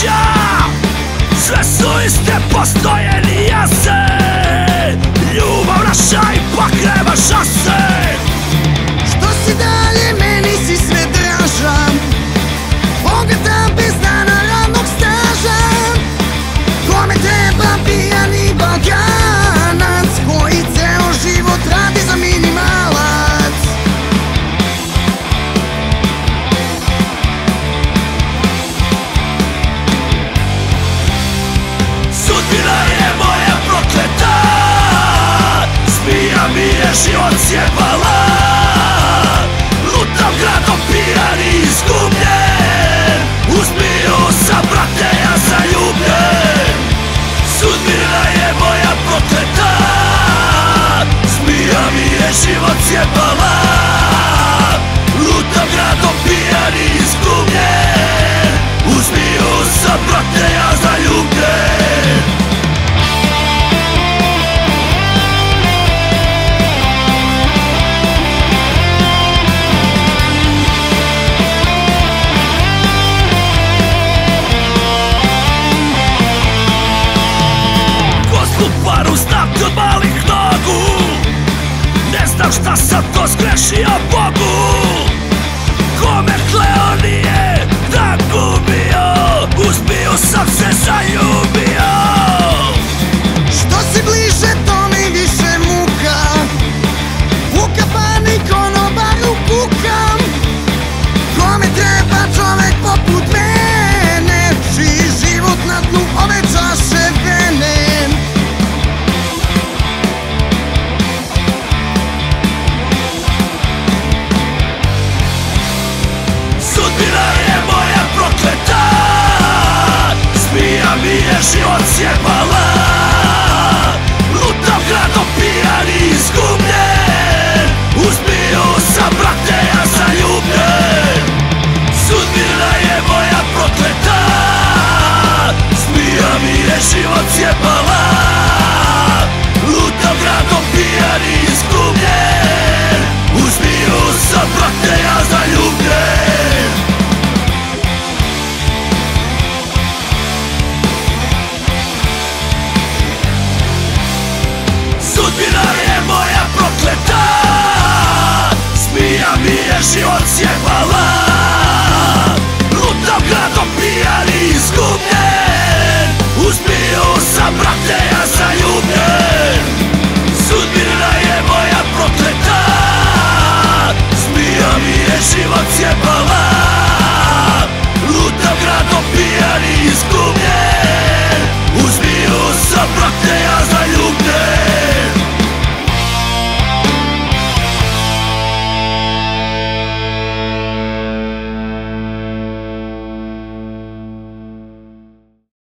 плеча. Свесуй ste postojeni ja se. Ljubav naša ipak nema šanse. Što si dalje meni si sve dražan. Bogatam bez dana radnog staža. Kome treba pijani balkanac koji ceo život radi za minimalac. Sudbina je moja prokleta. Zmija mi je život sjebala. Lutam gradom pijan i izgubljen. U zmiju sam brate ja zaljubljen. Sudbina je moja prokleta. Zmija mi je život sjebala. Lutam gradom pijan i izgubljen. U zmiju sam brate ja zaljubljen. Paru znam ti od malih nogu. Ne znam šta sam to zgrešio Bogu. Kome kleo nije da gubio. U zmiju sam se zaljubio. Što si bliže to mi više muka. Vuka pa niko no baru kukam. Kome treba čovek poput mene čiji život na dnu ove čaše vene. Sudbina je moja prokleta. Zmija mi je život sjebala.